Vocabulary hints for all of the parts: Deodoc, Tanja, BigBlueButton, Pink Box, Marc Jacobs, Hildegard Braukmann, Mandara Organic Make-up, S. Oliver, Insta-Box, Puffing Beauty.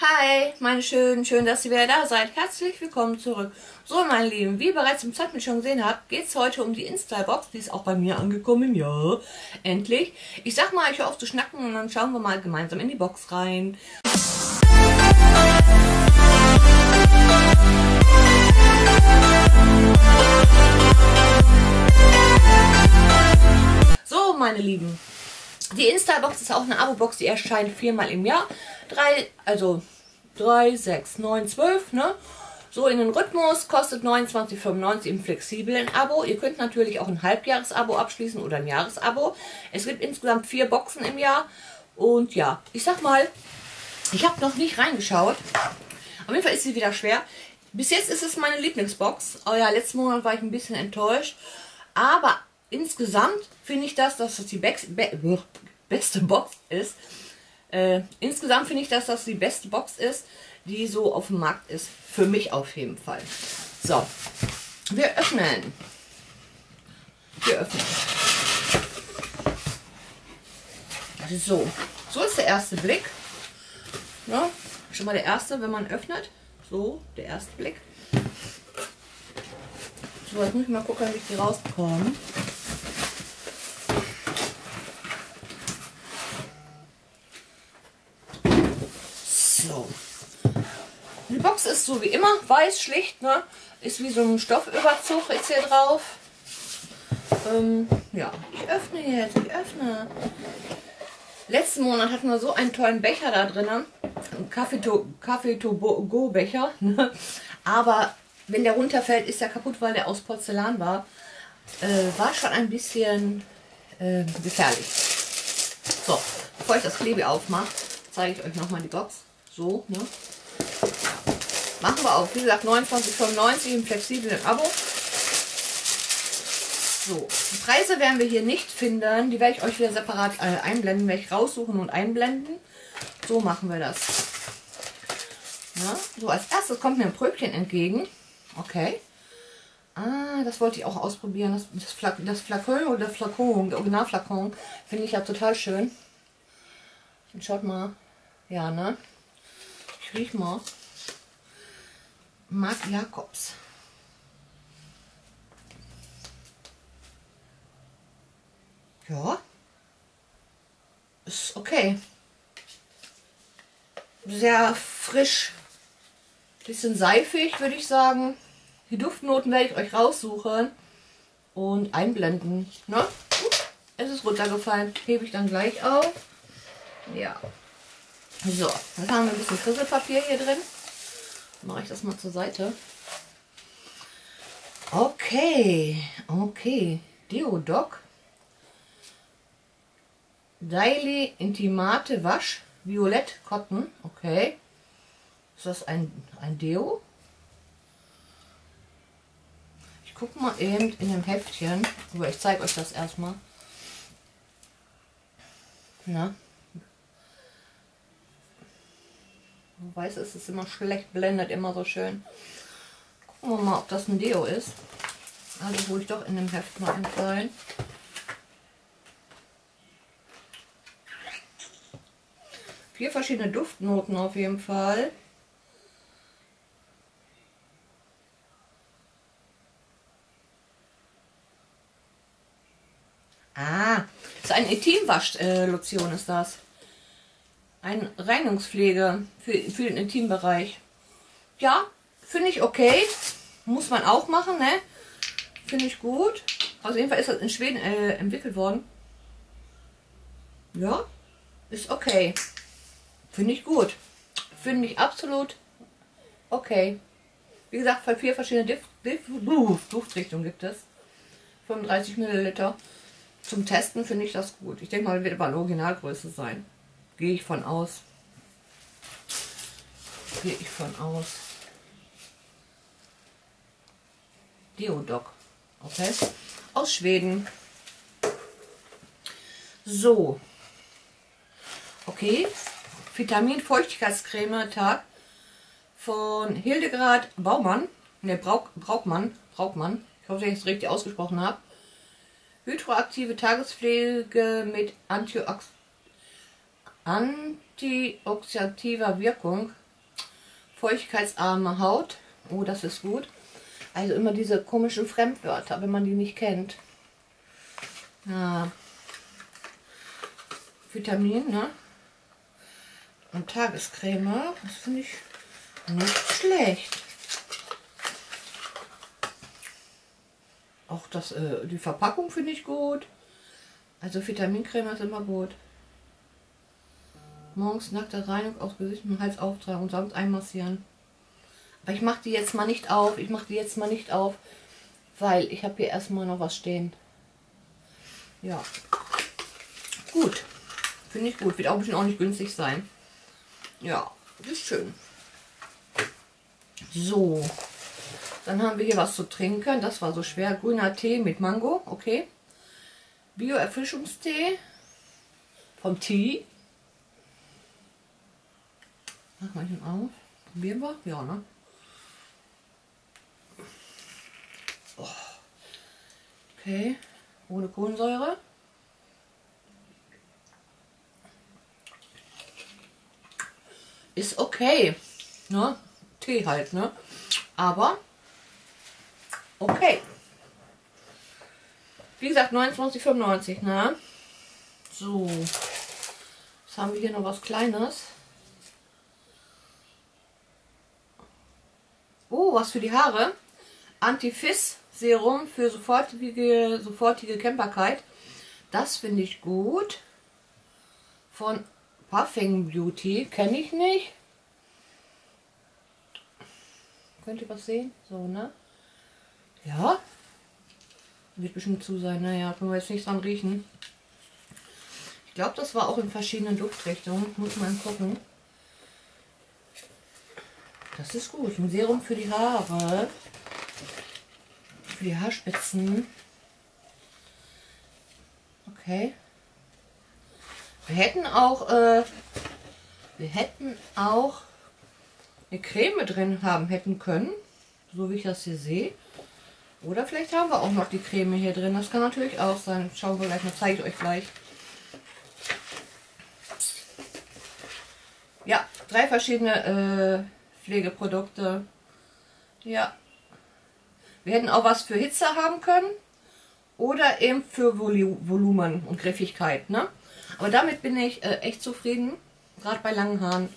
Hi, meine Schönen, schön, dass ihr wieder da seid. Herzlich willkommen zurück. So, meine Lieben, wie bereits im Thumbnail schon gesehen habt, geht es heute um die Insta-Box. Die ist auch bei mir angekommen, ja, endlich. Ich sag mal, ich höre auf zu schnacken und dann schauen wir mal gemeinsam in die Box rein. So, meine Lieben. Die Insta-Box ist auch eine Abo-Box, die erscheint 4-mal im Jahr. 3, 6, 9, 12, ne? So in den Rhythmus, kostet 29,95 im flexiblen Abo. Ihr könnt natürlich auch ein Halbjahresabo abschließen oder ein Jahresabo. Es gibt insgesamt 4 Boxen im Jahr. Und ja, ich sag mal, ich habe noch nicht reingeschaut. Auf jeden Fall ist sie wieder schwer. Bis jetzt ist es meine Lieblingsbox. Oh ja, letzten Monat war ich ein bisschen enttäuscht. Aber insgesamt finde ich das, dass das die beste Box ist. Insgesamt finde ich, dass das die beste Box ist, die so auf dem Markt ist. Für mich auf jeden Fall. So, wir öffnen. Wir öffnen. So, so ist der erste Blick. Ja, schon mal der erste, wenn man öffnet. So, der erste Blick. So, jetzt muss ich mal gucken, wie ich die rauskomme. So. Die Box ist so wie immer, weiß, schlicht, ne? Ist wie so ein Stoffüberzug, ist hier drauf. Ja, ich öffne jetzt, ich öffne. Letzten Monat hatten wir so einen tollen Becher da drinnen. Ein Kaffee-to-go-Becher. Ne? Aber wenn der runterfällt, ist er kaputt, weil der aus Porzellan war. War schon ein bisschen gefährlich. So, bevor ich das Klebe aufmache, zeige ich euch nochmal die Box. So, ne? Machen wir auf. Wie gesagt, 29,95 im flexiblen Abo. So, die Preise werden wir hier nicht finden. Die werde ich euch wieder separat einblenden. Werde ich raussuchen und einblenden. So machen wir das. Ja, so, als erstes kommt mir ein Pröbchen entgegen. Okay. Ah, das wollte ich auch ausprobieren. Das Flakon oder Flakon, der Originalflakon, finde ich ja total schön. Und schaut mal. Ja, ne? Ich riech mal. Marc Jacobs. Ja. Ist okay. Sehr frisch. Bisschen seifig, würde ich sagen. Die Duftnoten werde ich euch raussuchen und einblenden. Ne? Es ist runtergefallen. Hebe ich dann gleich auf. Ja. So, dann haben wir ein bisschen Krisselpapier hier drin. Mache ich das mal zur Seite. Okay. Okay. Deodoc. Daily Intimate Wasch. Violett Cotton. Okay. Ist das ein Deo? Ich gucke mal eben in dem Heftchen. Aber ich zeige euch das erstmal. Na? Weiß ist es immer schlecht, blendet immer so schön. Gucken wir mal, ob das ein Deo ist. Also ruhig doch in dem Heft mal entfallen. Vier verschiedene Duftnoten auf jeden Fall. Ah, ist eine Intimwaschlotion ist das. Eine Reinigungspflege für den Intimbereich. Ja, finde ich okay. Muss man auch machen, ne? Finde ich gut. Auf jeden Fall ist das in Schweden entwickelt worden. Ja, ist okay. Finde ich gut. Finde ich absolut okay. Wie gesagt, 4 verschiedene Duftrichtungen gibt es. 35 Milliliter. Zum Testen finde ich das gut. Ich denke mal, das wird aber eine Originalgröße sein. Gehe ich von aus. Gehe ich von aus. Deodoc. Okay. Aus Schweden. So. Okay. Vitamin-Feuchtigkeitscreme Tag von Hildegard Baumann. Ne, Braukmann. Braukmann. Ich hoffe, dass ich es richtig ausgesprochen habe. Hydroaktive Tagespflege mit Antioxidativer Wirkung feuchtigkeitsarme Haut. Oh, das ist gut. Also immer diese komischen Fremdwörter, wenn man die nicht kennt. Ja. Vitamin, ne? Und Tagescreme, das finde ich nicht schlecht. Auch das, die Verpackung finde ich gut. Also Vitamincreme ist immer gut. Morgens nackte Reinigung aus Gesicht und Hals auftragen und sonst einmassieren. Aber ich mache die jetzt mal nicht auf. Ich mache die jetzt mal nicht auf, weil ich habe hier erstmal noch was stehen. Ja. Gut. Finde ich gut. Wird auch bestimmt auch nicht günstig sein. Ja, ist schön. So. Dann haben wir hier was zu trinken. Das war so schwer. Grüner Tee mit Mango. Okay. Bio-Erfrischungstee vom Tee. Mach mal den auf. Probieren wir? Ja, ne? Oh. Okay. Ohne Kohlensäure. Ist okay. Ne? Tee halt, ne? Aber okay. Wie gesagt, 29,95, ne? So. Jetzt haben wir hier noch was Kleines. Oh, was für die Haare. Anti-Fizz-Serum für sofortige Kämmbarkeit. Das finde ich gut. Von Puffing Beauty. Kenne ich nicht. Könnt ihr was sehen? So, ne? Ja. Wird bestimmt zu sein. Naja, können wir jetzt nicht dran riechen. Ich glaube, das war auch in verschiedenen Duftrichtungen. Muss man gucken. Das ist gut. Ein Serum für die Haare. Für die Haarspitzen. Okay. Wir hätten auch eine Creme drin hätten können. So wie ich das hier sehe. Oder vielleicht haben wir auch noch die Creme hier drin. Das kann natürlich auch sein. Schauen wir gleich mal. Zeige ich euch gleich. Ja, 3 verschiedene Pflegeprodukte. Ja. Wir hätten auch was für Hitze haben können. Oder eben für Volumen und Griffigkeit. Ne? Aber damit bin ich echt zufrieden. Gerade bei langen Haaren.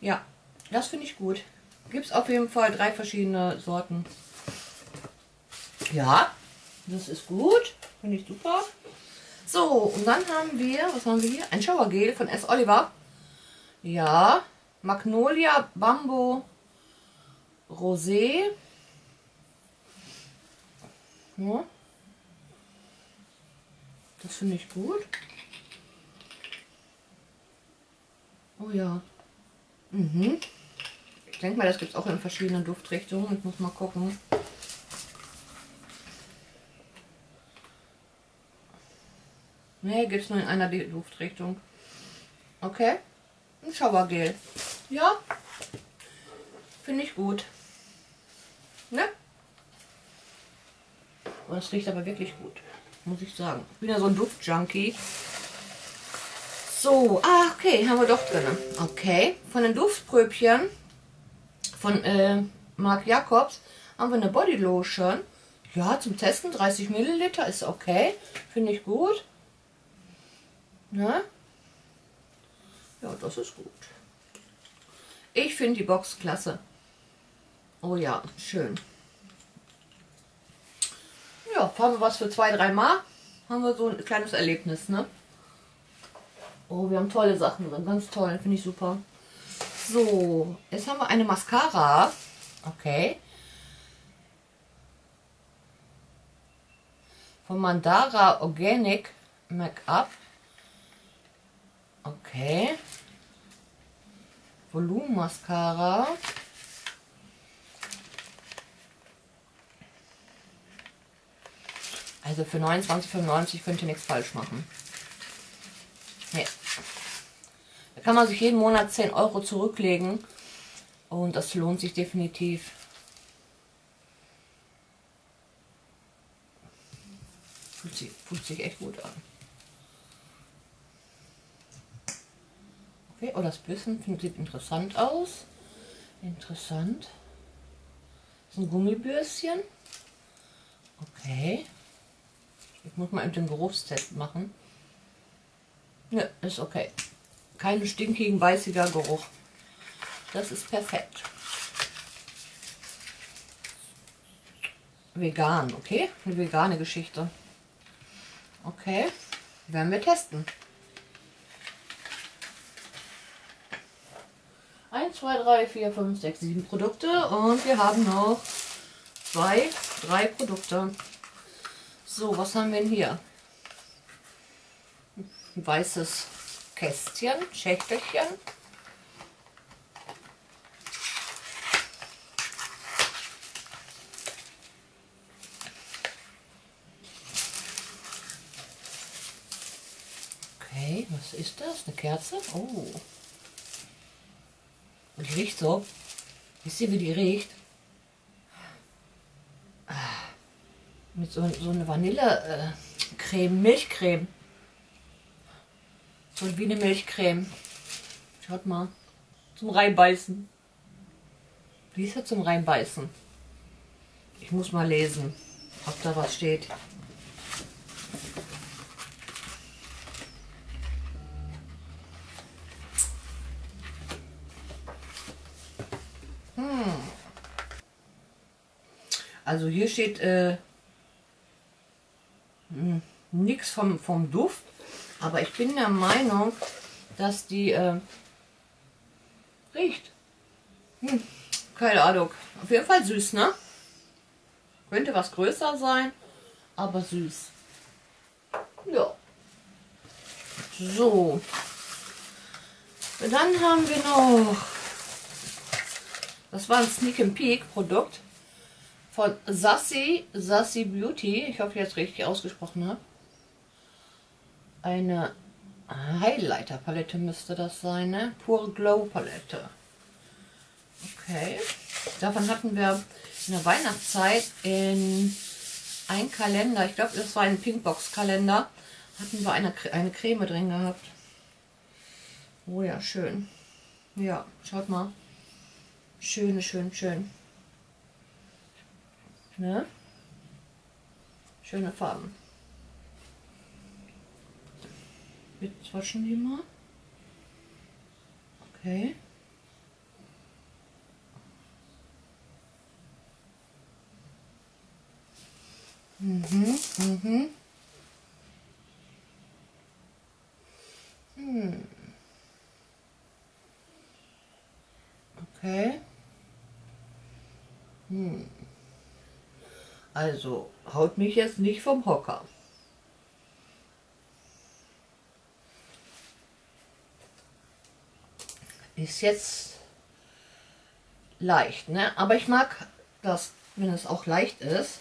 Ja, das finde ich gut. Gibt es auf jeden Fall 3 verschiedene Sorten. Ja, das ist gut. Finde ich super. So, und dann haben wir, was haben wir hier? Ein Showergel von S. Oliver. Ja, Magnolia, Bambo, Rosé. Ja. Das finde ich gut. Oh ja. Mhm. Ich denke mal, das gibt es auch in verschiedenen Duftrichtungen. Ich muss mal gucken. Ne, gibt es nur in einer Duftrichtung. Okay. Ein Showergel. Ja. Finde ich gut. Ne? Oh, das riecht aber wirklich gut. Muss ich sagen. Ich bin ja so ein Duftjunkie. So. Ah, okay. Haben wir doch drin. Okay. Von den Duftpröbchen von Marc Jacobs haben wir eine Bodylotion. Ja, zum Testen. 30 Milliliter ist okay. Finde ich gut. Ne? Ja, das ist gut. Ich finde die Box klasse. Oh ja, schön. Ja, haben wir was für 2-3 Mal. Haben wir so ein kleines Erlebnis, ne? Oh, wir haben tolle Sachen drin. Ganz toll, finde ich super. So, jetzt haben wir eine Mascara. Okay. Von Mandara Organic Make-up. Okay. Volumen Mascara. Also für 29,95 könnt ihr nichts falsch machen. Nee. Da kann man sich jeden Monat 10 € zurücklegen. Und das lohnt sich definitiv. Fühlt sich echt gut an. Okay, oh, das Bissen sieht interessant aus. Interessant. Das ist ein Gummibürstchen. Okay. Ich muss mal den Geruchstest machen. Ja, ist okay. Kein stinkigen, weißiger Geruch. Das ist perfekt. Vegan, okay? Eine vegane Geschichte. Okay, werden wir testen. 1, 2, 3, 4, 5, 6, 7 Produkte und wir haben noch 2, 3 Produkte. So, was haben wir denn hier? Ein weißes Kästchen, Schächtelchen. Okay, was ist das? Eine Kerze? Oh. Und riecht so. Wisst ihr, wie die riecht? Mit so eine Vanillecreme, Milchcreme. So wie eine Milchcreme. Schaut mal. Zum Reinbeißen. Die ist ja zum Reinbeißen. Ich muss mal lesen, ob da was steht. Also hier steht nichts vom Duft, aber ich bin der Meinung, dass die riecht. Keine Ahnung. Auf jeden Fall süß, ne? Könnte was größer sein, aber süß. Ja. So. Und dann haben wir noch... Das war ein Sneak and Peek Produkt von Sassy Beauty. Ich hoffe, ich habe es richtig ausgesprochen habe. Eine Highlighter Palette müsste das sein, ne? Pure Glow Palette. Okay. Davon hatten wir in der Weihnachtszeit in einem Kalender, ich glaube, das war ein Pink Box Kalender, hatten wir eine Creme drin gehabt. Oh ja, schön. Ja, schaut mal. Schön, schön, schön. Ne? Schöne Farben. Wir swatchen die mal. Okay. Mhm, mhm. Hm. Okay. Hm. Also haut mich jetzt nicht vom Hocker. Ist jetzt leicht, ne? Aber ich mag das, wenn es auch leicht ist.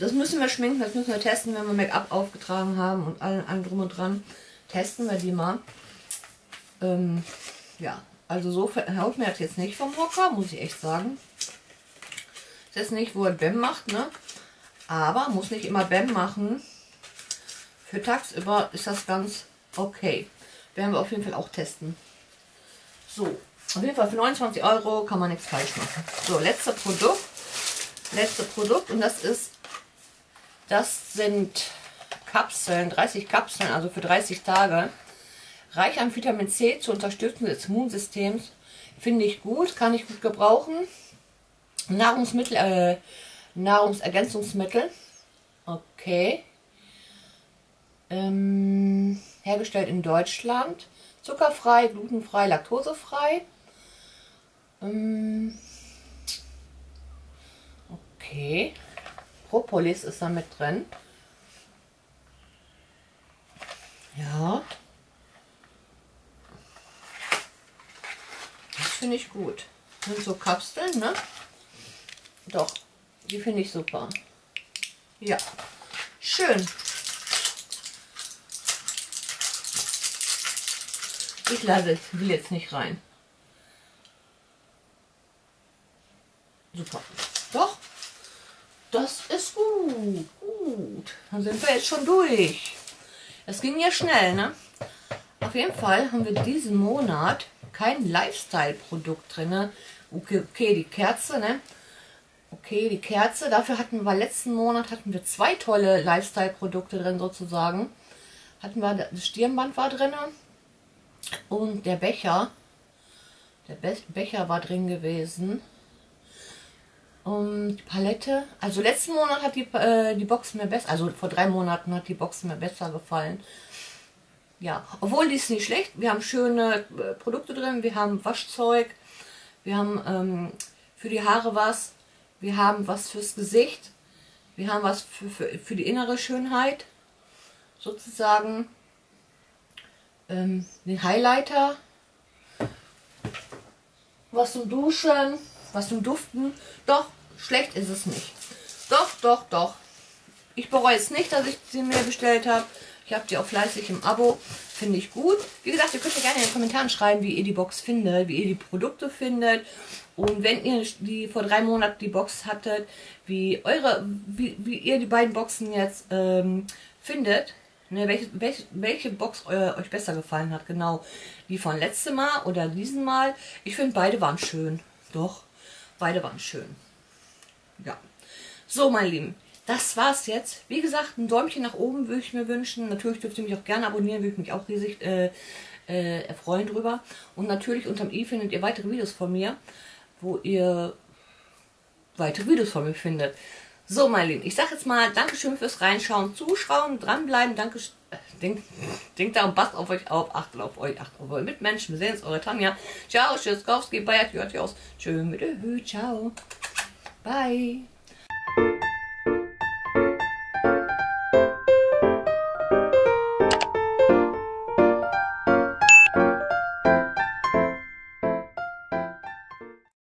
Das müssen wir schminken, das müssen wir testen, wenn wir Make-up aufgetragen haben und allem drum und dran. Testen wir die mal. Ja, also so haut mir das jetzt nicht vom Hocker, muss ich echt sagen. Das ist nicht, wo er Bäm macht, ne? Aber muss nicht immer Bäm machen. Für tagsüber ist das ganz okay. Werden wir auf jeden Fall auch testen. So, auf jeden Fall für 29 € kann man nichts falsch machen. So, letztes Produkt und das sind Kapseln, 30 Kapseln, also für 30 Tage. Reich an Vitamin C zur Unterstützung des Immunsystems. Finde ich gut, kann ich gut gebrauchen. Nahrungsergänzungsmittel. Okay. Hergestellt in Deutschland. Zuckerfrei, glutenfrei, laktosefrei. Okay. Propolis ist da mit drin. Ja. Das finde ich gut. Das sind so Kapseln, ne? Doch, die finde ich super. Ja, schön. Ich lasse die jetzt nicht rein. Super. Doch, das ist gut. Gut, dann sind wir jetzt schon durch. Es ging ja schnell, ne? Auf jeden Fall haben wir diesen Monat kein Lifestyle-Produkt drin. Okay, die Kerze, ne? Okay, die Kerze. Dafür hatten wir letzten Monat zwei tolle Lifestyle-Produkte drin sozusagen. Das Stirnband war drin und der Becher. Der Becher war drin gewesen. Und die Palette. Also letzten Monat hat die Box mir besser, also vor 3 Monaten hat die Box mir besser gefallen. Ja, obwohl die ist nicht schlecht. Wir haben schöne Produkte drin. Wir haben Waschzeug. Wir haben für die Haare was. Wir haben was fürs Gesicht. Wir haben was für die innere Schönheit. Sozusagen den Highlighter. Was zum Duschen. Was zum Duften. Doch, schlecht ist es nicht. Doch, doch, doch. Ich bereue es nicht, dass ich sie mir bestellt habe. Ich habe die auch fleißig im Abo. Finde ich gut. Wie gesagt, ihr könnt ja gerne in den Kommentaren schreiben, wie ihr die Box findet, wie ihr die Produkte findet. Und wenn ihr die vor 3 Monaten die Box hattet, wie ihr die beiden Boxen jetzt findet. Ne, welche Box euch besser gefallen hat. Genau, die von letztem Mal oder diesem Mal. Ich finde, beide waren schön. Doch, beide waren schön. Ja. So, meine Lieben. Das war's jetzt. Wie gesagt, ein Däumchen nach oben würde ich mir wünschen. Natürlich dürft ihr mich auch gerne abonnieren, würde ich mich auch riesig erfreuen drüber. Und natürlich unterm i findet ihr weitere Videos von mir, wo ihr weitere Videos von mir findet. So, meine Lieben, ich sage jetzt mal Dankeschön fürs Reinschauen, Zuschauen, dranbleiben. Dankeschön. Denkt daran, passt auf euch auf, achtet auf euch, achtet auf eure Mitmenschen. Wir sehen uns, eure Tanja. Ciao, tschüss, Kowski, Bayer, Tschüss, ciao. Bye.